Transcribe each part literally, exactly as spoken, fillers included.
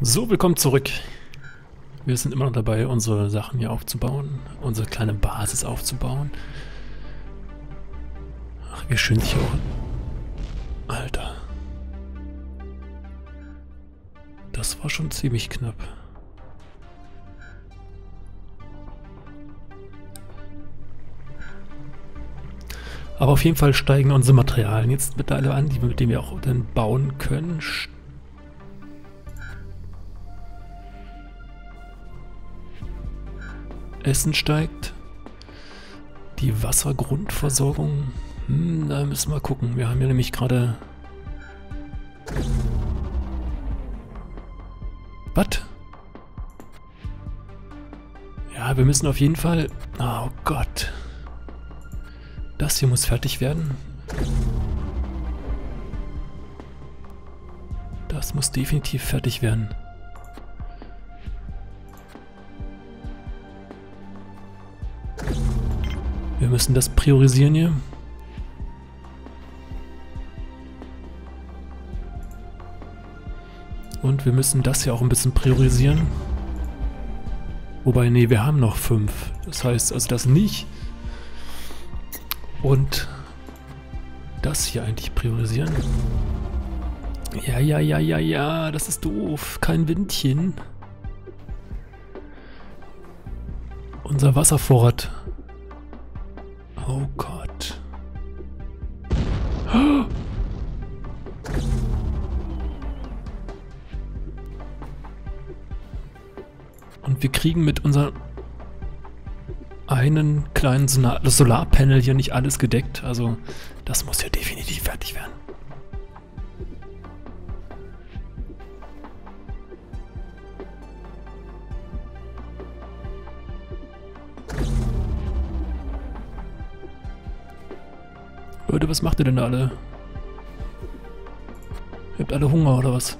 So, willkommen zurück. Wir sind immer noch dabei, unsere Sachen hier aufzubauen, unsere kleine Basis aufzubauen. Ach, wie schön sich auch... Alter. Das war schon ziemlich knapp. Aber auf jeden Fall steigen unsere Materialien jetzt mit alle an, die wir, mit denen wir auch dann bauen können. Essen steigt. Die Wassergrundversorgung. Hm, da müssen wir gucken. Wir haben ja nämlich gerade... Was? Ja, wir müssen auf jeden Fall... Oh Gott. Das hier muss fertig werden. Das muss definitiv fertig werden. Wir müssen das priorisieren hier. Und wir müssen das hier auch ein bisschen priorisieren. Wobei, nee, wir haben noch fünf. Das heißt, also das nicht. Und das hier eigentlich priorisieren. Ja, ja, ja, ja, ja, das ist doof. Kein Windchen. Unser Wasservorrat. Oh Gott. Und wir kriegen mit unseren... einen kleinen Solar- das Solarpanel hier nicht alles gedeckt, also das muss ja definitiv fertig werden. Leute, was macht ihr denn da alle? Ihr habt alle Hunger oder was?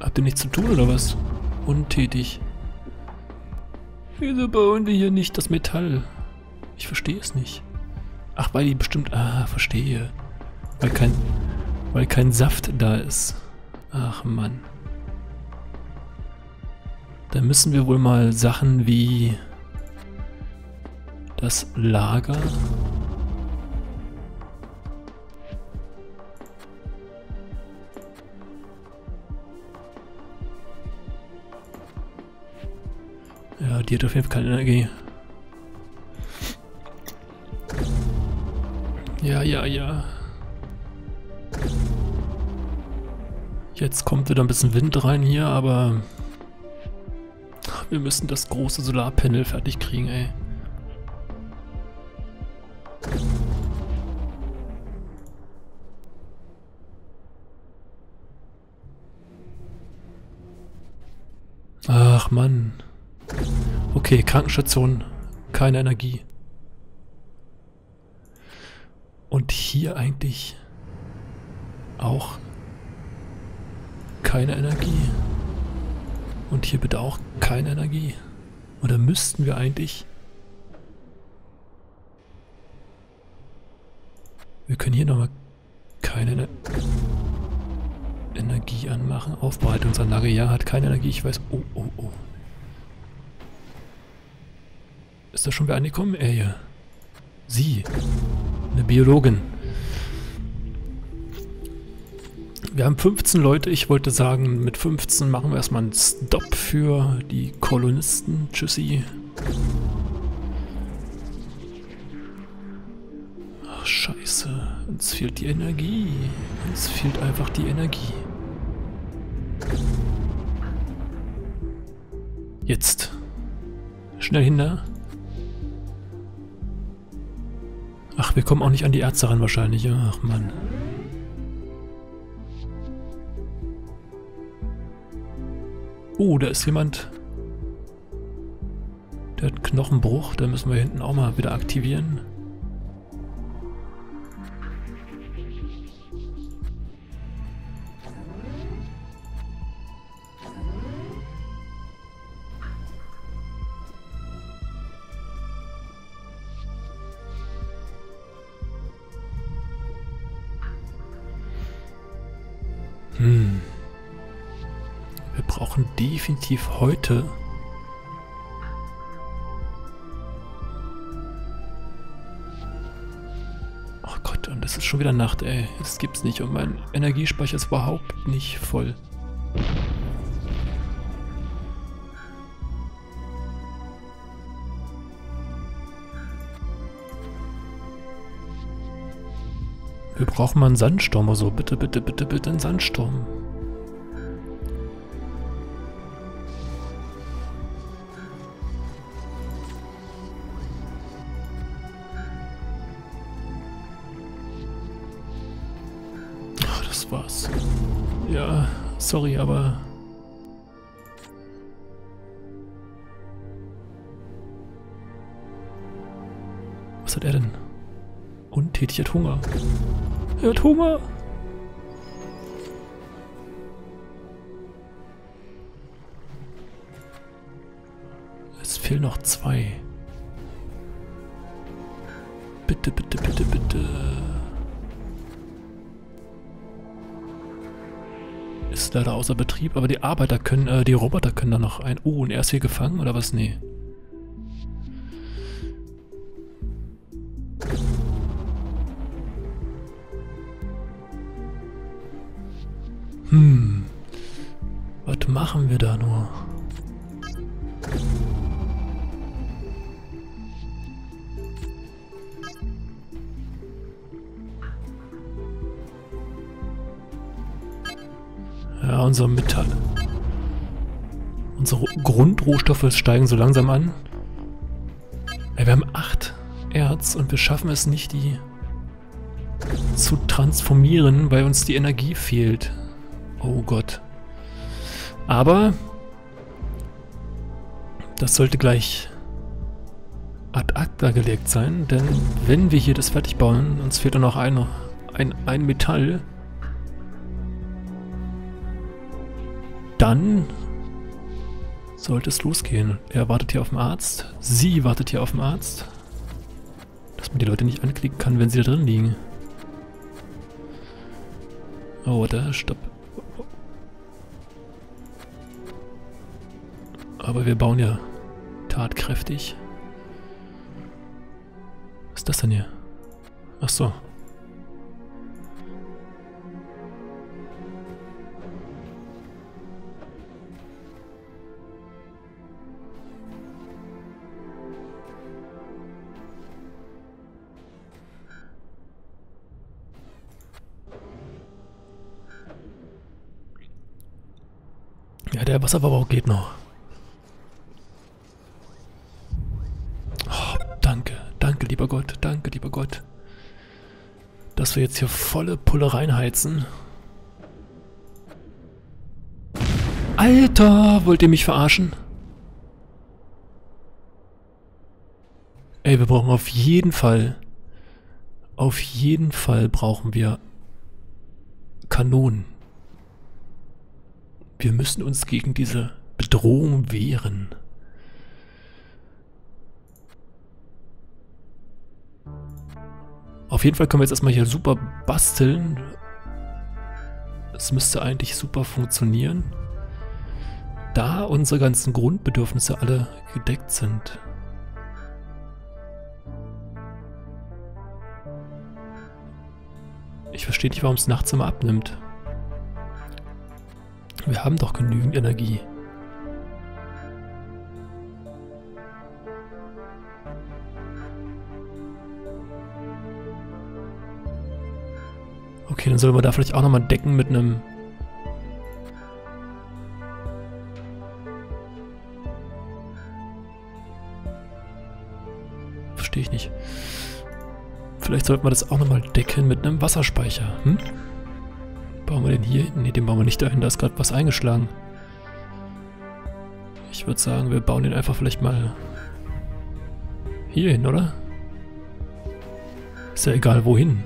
Habt ihr nichts zu tun oder was? Untätig. Wieso bauen wir hier nicht das Metall? Ich verstehe es nicht. Ach, weil die bestimmt... Ah, verstehe. Weil kein... Weil kein Saft da ist. Ach, Mann. Da müssen wir wohl mal Sachen wie... das Lager... Ja, die hat auf jeden Fall keine Energie. Ja, ja, ja. Jetzt kommt wieder ein bisschen Wind rein hier, aber... Wir müssen das große Solarpanel fertig kriegen, ey. Ach, Mann. Okay, Krankenstation, keine Energie. Und hier eigentlich auch keine Energie. Und hier bitte auch keine Energie. Oder müssten wir eigentlich... Wir können hier nochmal keine Ener- Energie anmachen. Aufbereitungsanlage, ja, hat keine Energie, ich weiß... Oh, oh, oh. Ist da schon wer angekommen? Er hier. Sie. Eine Biologin. Wir haben fünfzehn Leute. Ich wollte sagen, mit fünfzehn machen wir erstmal einen Stopp für die Kolonisten. Tschüssi. Ach, scheiße. Uns fehlt die Energie. Uns fehlt einfach die Energie. Jetzt. Schnell hin da. Ach, wir kommen auch nicht an die Ärzte ran wahrscheinlich. Ach, Mann. Oh, da ist jemand. Der hat Knochenbruch. Da müssen wir hinten auch mal wieder aktivieren. Hm. Wir brauchen definitiv heute oh Gott, und es ist schon wieder Nacht, ey. Das gibt's nicht. Und mein Energiespeicher ist überhaupt nicht voll. Wir brauchen mal einen Sandsturm oder so. Also bitte, bitte, bitte, bitte einen Sandsturm. Ach, das war's. Ja, sorry, aber... Was hat er denn? Untätig, hat Hunger. Er hat Hunger! Es fehlen noch zwei. Bitte, bitte, bitte, bitte. Ist leider außer Betrieb, aber die Arbeiter können, äh, die Roboter können da noch ein... Oh, und er ist hier gefangen, oder was? Nee. Hm, was machen wir da nur? Ja, unser Metall. Unsere Grundrohstoffe steigen so langsam an. Ja, wir haben acht Erz und wir schaffen es nicht, die zu transformieren, weil uns die Energie fehlt. Oh Gott. Aber das sollte gleich ad acta gelegt sein, denn wenn wir hier das fertig bauen, uns fehlt dann noch ein, ein, ein Metall, dann sollte es losgehen. Er wartet hier auf den Arzt. Sie wartet hier auf den Arzt. Dass man die Leute nicht anklicken kann, wenn sie da drin liegen. Oh, da, stopp. Aber wir bauen ja tatkräftig. Was ist das denn hier? Ach so. Ja, der Wasserbau geht noch. Danke, lieber Gott, danke, lieber Gott, dass wir jetzt hier volle Pulle reinheizen. Alter, wollt ihr mich verarschen? Ey, wir brauchen auf jeden Fall, auf jeden Fall brauchen wir Kanonen. Wir müssen uns gegen diese Bedrohung wehren. Auf jeden Fall können wir jetzt erstmal hier super basteln. Es müsste eigentlich super funktionieren, da unsere ganzen Grundbedürfnisse alle gedeckt sind. Ich verstehe nicht, warum es nachts immer abnimmt. Wir haben doch genügend Energie. Okay, dann sollen wir da vielleicht auch nochmal decken mit einem... Verstehe ich nicht. Vielleicht sollten wir das auch nochmal decken mit einem Wasserspeicher, hm? Bauen wir den hier hin? Ne, den bauen wir nicht dahin, da ist gerade was eingeschlagen. Ich würde sagen, wir bauen den einfach vielleicht mal hier hin, oder? Ist ja egal, wohin.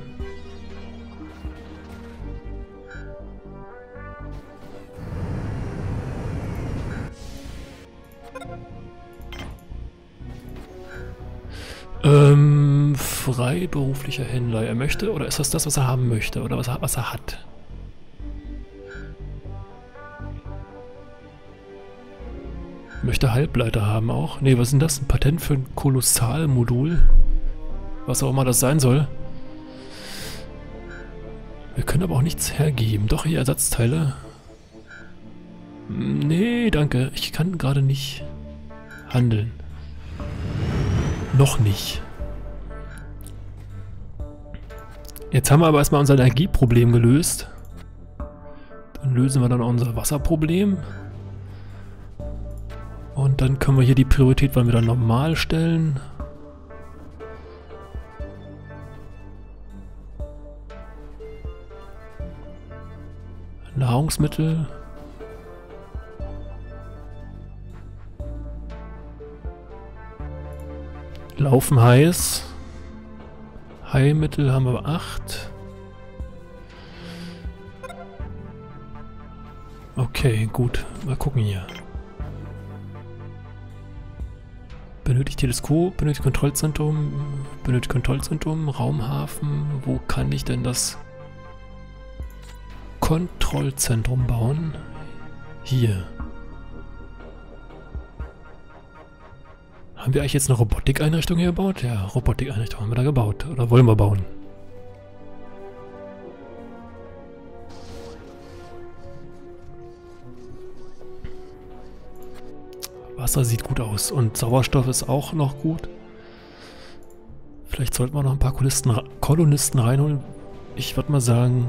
Ähm, freiberuflicher Händler. Er möchte, oder ist das das, was er haben möchte, oder was er, was er hat? Möchte Halbleiter haben auch. Ne, was ist denn das? Ein Patent für ein Kolossalmodul? Was auch immer das sein soll. Wir können aber auch nichts hergeben. Doch, hier Ersatzteile. Nee, danke. Ich kann gerade nicht handeln. Noch nicht. Jetzt haben wir aber erstmal unser Energieproblem gelöst. Dann lösen wir dann auch unser Wasserproblem. Und dann können wir hier die Priorität mal wieder normal stellen. Nahrungsmittel. Laufen heiß. Heilmittel haben wir acht. Okay, gut. Mal gucken hier. Benötigt Teleskop, benötigt Kontrollzentrum, benötigt Kontrollzentrum, Raumhafen. Wo kann ich denn das Kontrollzentrum bauen? Hier. Haben wir eigentlich jetzt eine Robotikeinrichtung hier gebaut? Ja, Robotikeinrichtung haben wir da gebaut. Oder wollen wir bauen? Wasser sieht gut aus und Sauerstoff ist auch noch gut. Vielleicht sollten wir noch ein paar Kolonisten, Kolonisten reinholen. Ich würde mal sagen,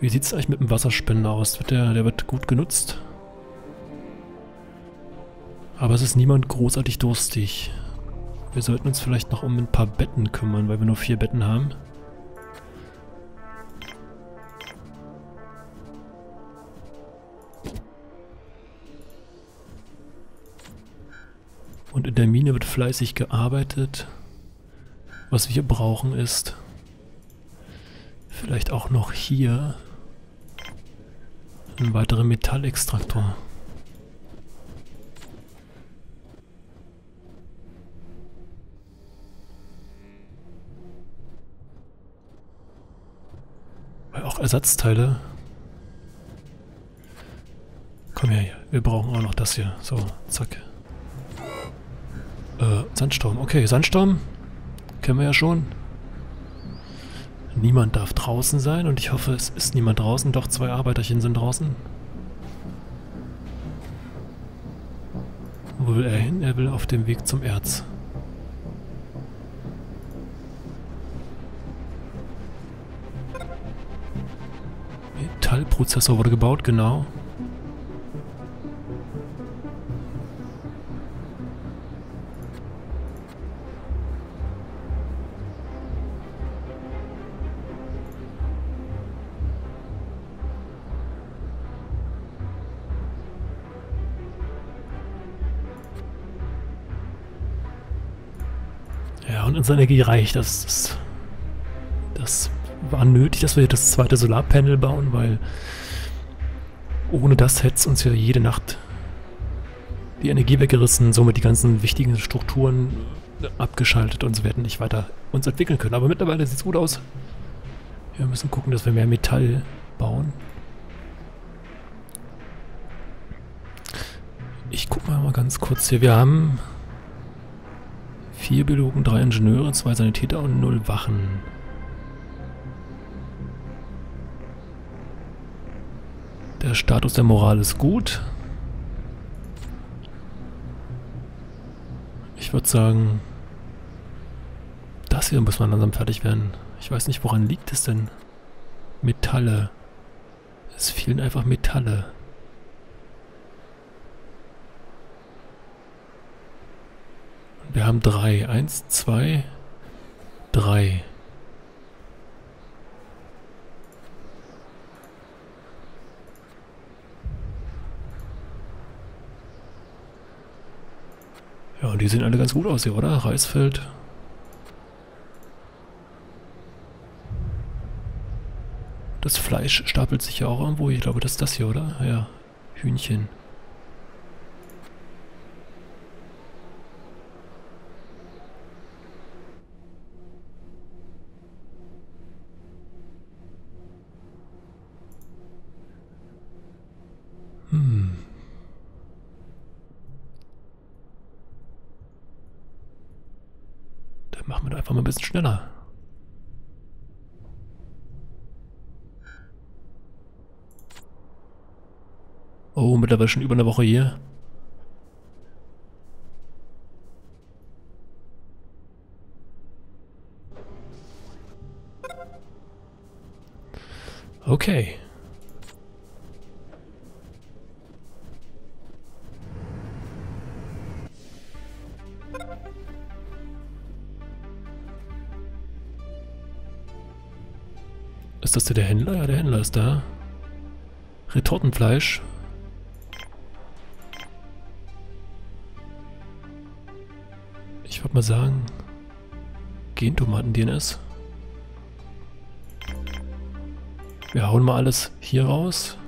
wie sieht es eigentlich mit dem Wasserspender aus? Wird der, der wird gut genutzt. Aber es ist niemand großartig durstig. Wir sollten uns vielleicht noch um ein paar Betten kümmern, weil wir nur vier Betten haben. Und in der Mine wird fleißig gearbeitet. Was wir brauchen ist vielleicht auch noch hier einen weiteren Metallextraktor. Weil auch Ersatzteile. Komm her, wir brauchen auch noch das hier. So, zack. Äh, Sandsturm. Okay, Sandsturm. Kennen wir ja schon. Niemand darf draußen sein und ich hoffe, es ist niemand draußen. Doch, zwei Arbeiterchen sind draußen. Wo will er hin? Er will auf dem Weg zum Erz. Metallprozessor wurde gebaut, genau. Unsere Energie reicht. Das, das, das war nötig, dass wir das zweite Solarpanel bauen, weil ohne das hätte es uns ja jede Nacht die Energie weggerissen, somit die ganzen wichtigen Strukturen abgeschaltet und wir hätten nicht weiter uns entwickeln können. Aber mittlerweile sieht es gut aus. Wir müssen gucken, dass wir mehr Metall bauen. Ich gucke mal, mal ganz kurz hier. Wir haben vier Biologen, drei Ingenieure, zwei Sanitäter und null Wachen. Der Status der Moral ist gut. Ich würde sagen, das hier muss man langsam fertig werden. Ich weiß nicht, woran liegt es denn? Metalle. Es fehlen einfach Metalle. Wir haben drei. Eins, zwei, drei. Ja, und die sehen alle ganz gut aus hier, oder? Reisfeld. Das Fleisch stapelt sich ja auch irgendwo. Ich glaube, das ist das hier, oder? Ja, Hühnchen. Hm. Dann machen wir da einfach mal ein bisschen schneller. Oh, mittlerweile schon über eine Woche hier. Okay. Ist das der Händler? Ja, der Händler ist da. Retortenfleisch. Ich würde mal sagen, Gentomaten-D N S. Wir hauen mal alles hier raus.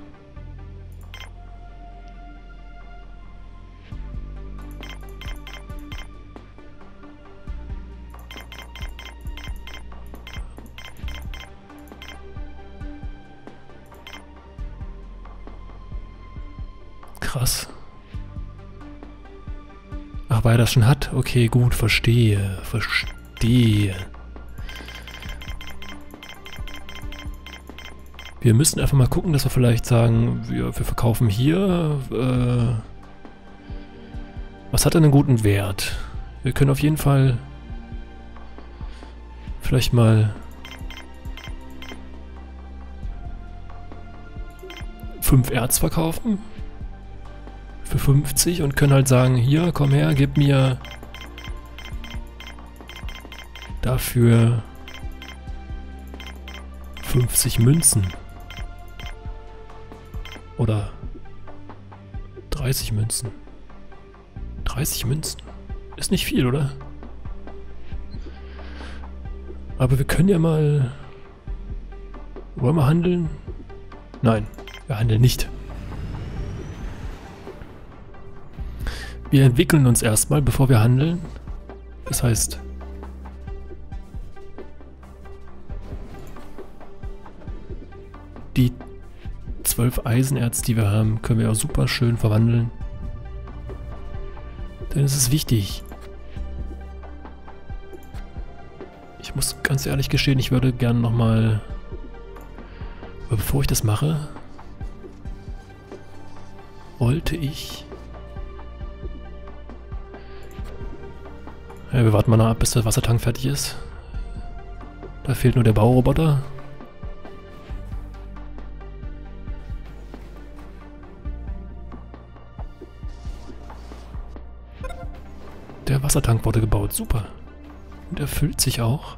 Krass. Ach, weil er das schon hat? Okay, gut, verstehe, verstehe. Wir müssen einfach mal gucken, dass wir vielleicht sagen, wir, wir verkaufen hier. Äh, was hat denn einen guten Wert? Wir können auf jeden Fall vielleicht mal fünf Erz verkaufen für fünfzig und können halt sagen, hier, komm her, gib mir dafür fünfzig Münzen. Oder dreißig Münzen. dreißig Münzen. Ist nicht viel, oder? Aber wir können ja mal... Wollen wir handeln? Nein, wir handeln nicht. Wir entwickeln uns erstmal, bevor wir handeln. Das heißt... Die... zwölf Eisenerz, die wir haben, können wir auch super schön verwandeln. Denn es ist wichtig. Ich muss ganz ehrlich gestehen, ich würde gerne nochmal... Aber bevor ich das mache... Wollte ich... Ja, wir warten mal noch ab, bis der Wassertank fertig ist. Da fehlt nur der Bauroboter. Der Wassertank wurde gebaut, super. Und er füllt sich auch.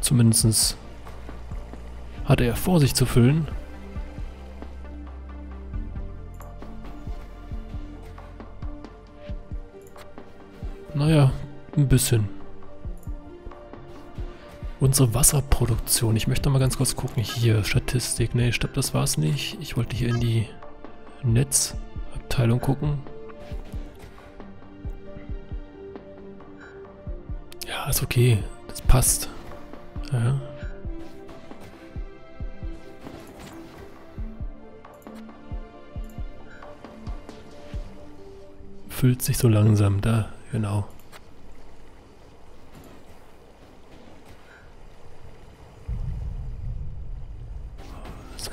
Zumindest hatte er vor, sich zu füllen. Naja, ein bisschen. Unsere Wasserproduktion. Ich möchte mal ganz kurz gucken. Hier, Statistik. Ne, ich glaube, das war's nicht. Ich wollte hier in die Netzabteilung gucken. Ja, ist okay. Das passt. Ja. Füllt sich so langsam. Da, genau.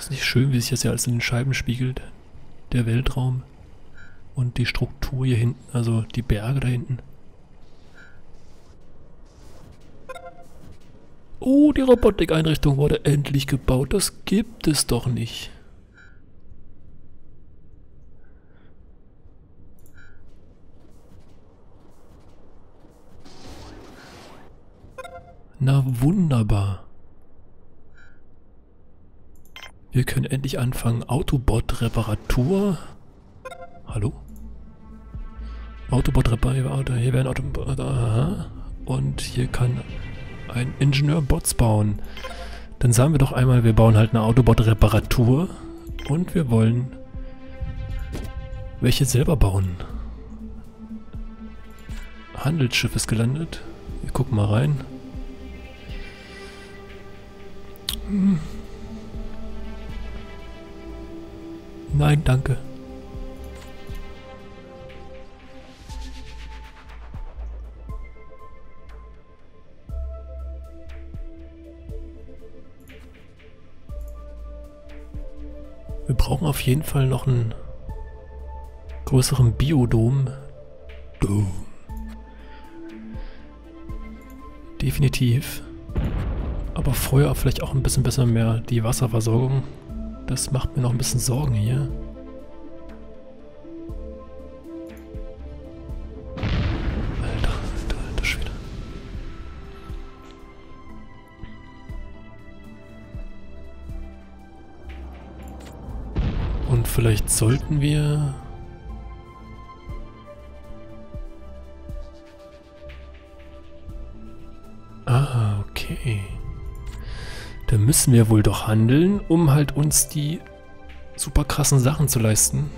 Nicht schön, wie sich das ja alles in den Scheiben spiegelt. Der Weltraum und die Struktur hier hinten, also die Berge da hinten. Oh, die Robotikeinrichtung wurde endlich gebaut. Das gibt es doch nicht. Na wunderbar. Wir können endlich anfangen. Autobot-Reparatur. Hallo? Autobot-Reparatur. Hier werden Autobot... Aha. Und hier kann ein Ingenieur Bots bauen. Dann sagen wir doch einmal, wir bauen halt eine Autobot-Reparatur. Und wir wollen welche selber bauen. Handelsschiff ist gelandet. Wir gucken mal rein. Nein, danke. Wir brauchen auf jeden Fall noch einen größeren Biodom. Dom. Definitiv. Aber Feuer vielleicht auch ein bisschen besser mehr die Wasserversorgung. Das macht mir noch ein bisschen Sorgen hier. Alter, alter, alter Schwede. Und vielleicht sollten wir... Ah, okay. Da müssen wir wohl doch handeln, um halt uns die super krassen Sachen zu leisten.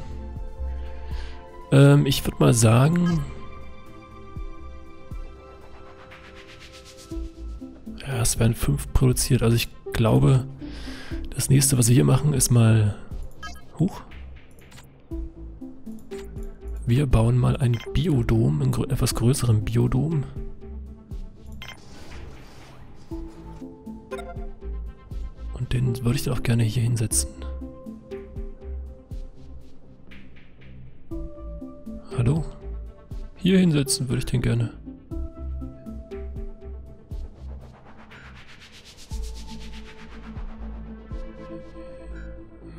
Ähm, ich würde mal sagen... Ja, es werden fünf produziert. Also ich glaube, das nächste, was wir hier machen, ist mal... Huch. Wir bauen mal einen Biodom, einen gr- etwas größeren Biodom. Den würde ich dann auch gerne hier hinsetzen. Hallo? Hier hinsetzen würde ich den gerne.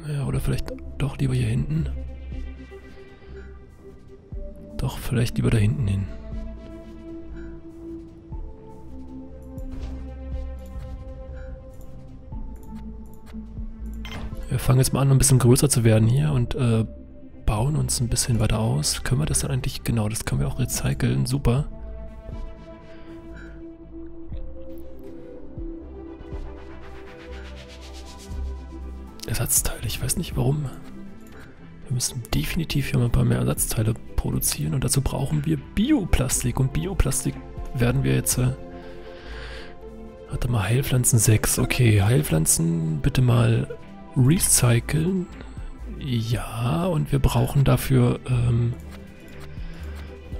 Ja, oder vielleicht doch lieber hier hinten. Doch, vielleicht lieber da hinten hin. Wir fangen jetzt mal an, ein bisschen größer zu werden hier und äh, bauen uns ein bisschen weiter aus. Können wir das dann eigentlich... Genau, das können wir auch recyceln. Super. Ersatzteile. Ich weiß nicht warum. Wir müssen definitiv hier mal ein paar mehr Ersatzteile produzieren. Und dazu brauchen wir Bioplastik. Und Bioplastik werden wir jetzt... Äh, warte mal, Heilpflanzen sechs. Okay, Heilpflanzen bitte mal... Recyceln. Ja, und wir brauchen dafür ähm,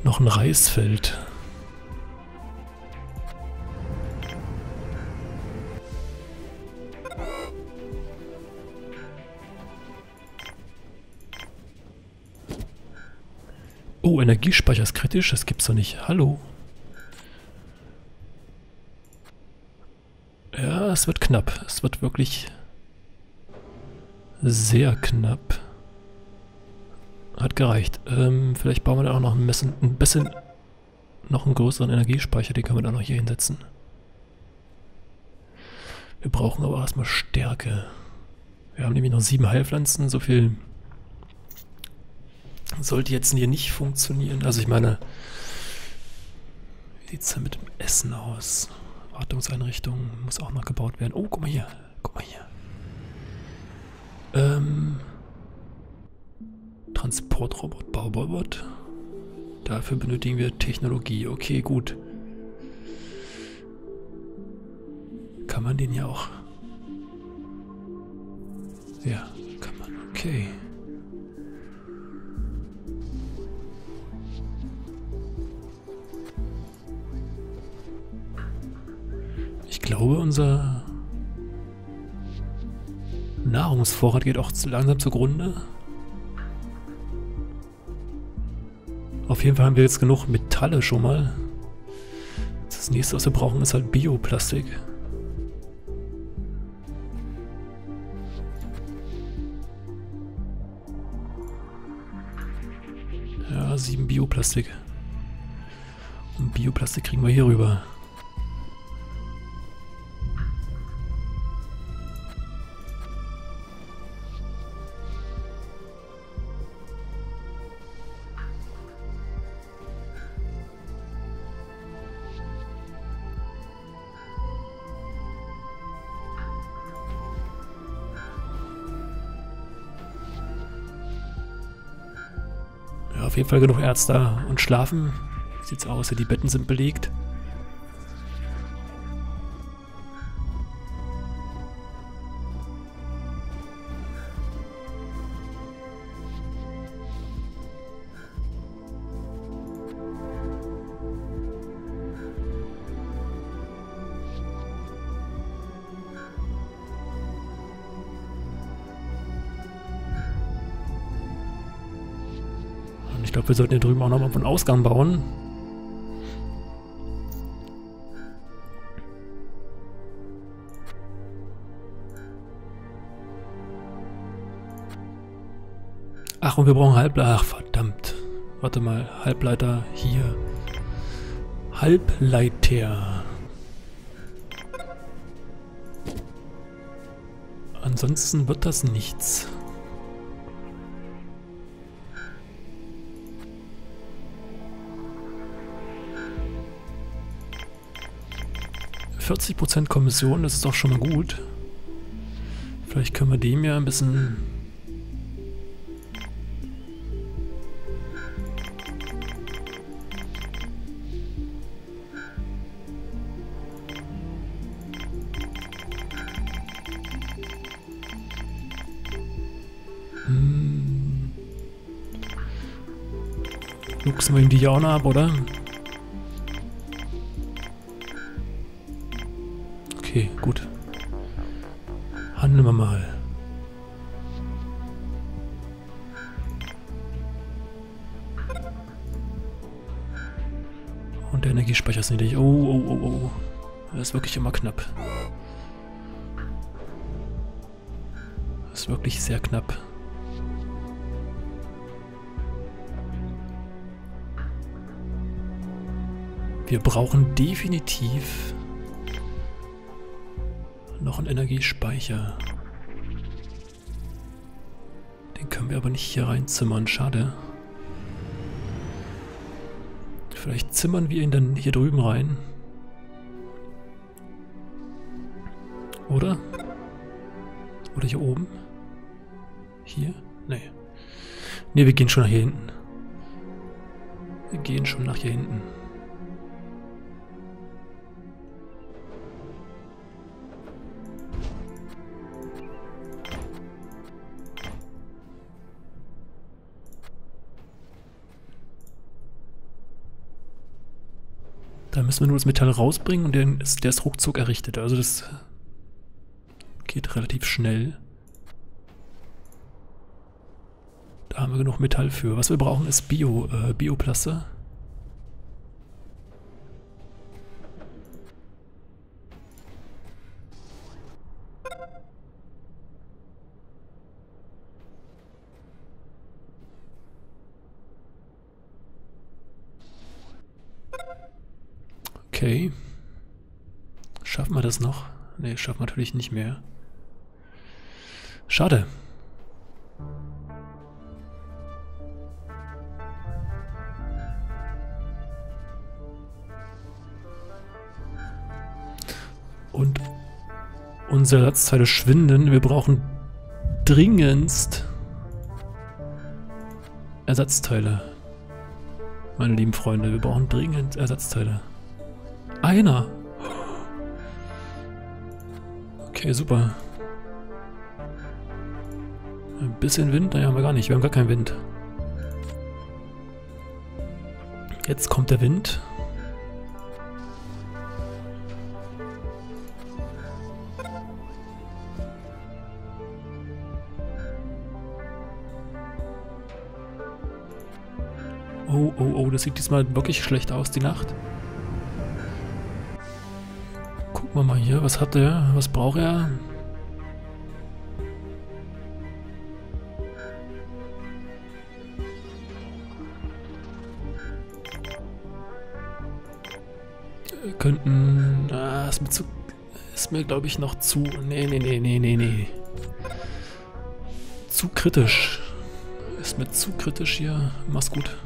noch ein Reisfeld. Oh, Energiespeicher ist kritisch. Das gibt's doch nicht. Hallo. Ja, es wird knapp. Es wird wirklich... Sehr knapp. Hat gereicht. Ähm, vielleicht bauen wir dann auch noch ein bisschen, ein bisschen noch einen größeren Energiespeicher. Den können wir dann noch hier hinsetzen. Wir brauchen aber erstmal Stärke. Wir haben nämlich noch sieben Heilpflanzen. So viel sollte jetzt hier nicht funktionieren. Also ich meine, wie sieht es da mit dem Essen aus? Wartungseinrichtung muss auch noch gebaut werden. Oh, guck mal hier. Guck mal hier. Ähm, Transportrobot, Baurobot. Dafür benötigen wir Technologie. Okay, gut. Kann man den ja auch... Ja, kann man. Okay. Ich glaube, unser... Nahrungsvorrat geht auch langsam zugrunde. Auf jeden Fall haben wir jetzt genug Metalle schon mal. Das nächste, was wir brauchen, ist halt Bioplastik. Ja, sieben Bioplastik. Und Bioplastik kriegen wir hier rüber. Auf jeden Fall genug Ärzte und schlafen. Wie sieht's aus? Die Betten sind belegt. glaube, wir sollten hier drüben auch noch mal einen Ausgang bauen. Ach, und wir brauchen Halbleiter. Ach, verdammt. Warte mal, Halbleiter hier. Halbleiter. Ansonsten wird das nichts. vierzig Prozent Kommission, das ist doch schon mal gut. Vielleicht können wir dem ja ein bisschen... Hm. Luchsen wir ihm die ja auch noch ab, oder? Okay, gut. Handeln wir mal. Und der Energiespeicher ist niedrig. Oh, oh, oh, oh. Das ist wirklich immer knapp. Das ist wirklich sehr knapp. Wir brauchen definitiv... noch einen Energiespeicher. Den können wir aber nicht hier reinzimmern, schade. Vielleicht zimmern wir ihn dann hier drüben rein. Oder? Oder hier oben? Hier? Nee. Nee, wir gehen schon nach hier hinten. Wir gehen schon nach hier hinten. Da müssen wir nur das Metall rausbringen und der ist, der ist ruckzuck errichtet. Also das geht relativ schnell. Da haben wir genug Metall für. Was wir brauchen ist Bio, äh, Bioplaste. Okay. Schaffen wir das noch? Ne, schaffen wir natürlich nicht mehr. Schade. Und unsere Ersatzteile schwinden. Wir brauchen dringendst Ersatzteile. Meine lieben Freunde, wir brauchen dringend Ersatzteile. Einer. Okay, super. Ein bisschen Wind? Naja, haben wir gar nicht. Wir haben gar keinen Wind. Jetzt kommt der Wind. Oh, oh, oh. Das sieht diesmal wirklich schlecht aus, die Nacht. Gucken wir mal hier, was hat er? Was braucht er? Wir könnten... Ah, ist mir zu... Ist mir, glaube ich, noch zu... Nee, nee, nee, nee, nee, nee. Zu kritisch. Ist mir zu kritisch hier. Mach's gut.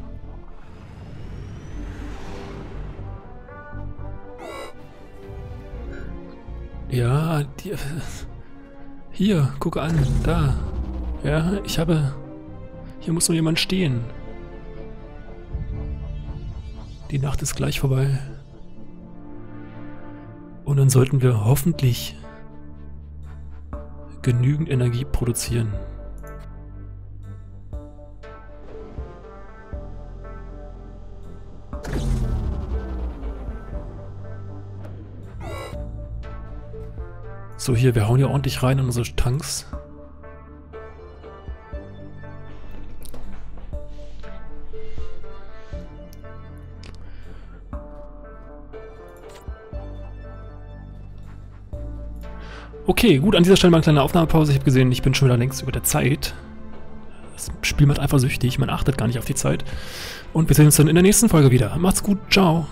Ja, die, hier, guck an, da. Ja, ich habe... Hier muss nur jemand stehen. Die Nacht ist gleich vorbei. Und dann sollten wir hoffentlich genügend Energie produzieren. So, hier, wir hauen hier ordentlich rein in unsere Tanks. Okay, gut, an dieser Stelle mal eine kleine Aufnahmepause. Ich habe gesehen, ich bin schon wieder längst über der Zeit. Das Spiel macht einfach süchtig, man achtet gar nicht auf die Zeit. Und wir sehen uns dann in der nächsten Folge wieder. Macht's gut, ciao.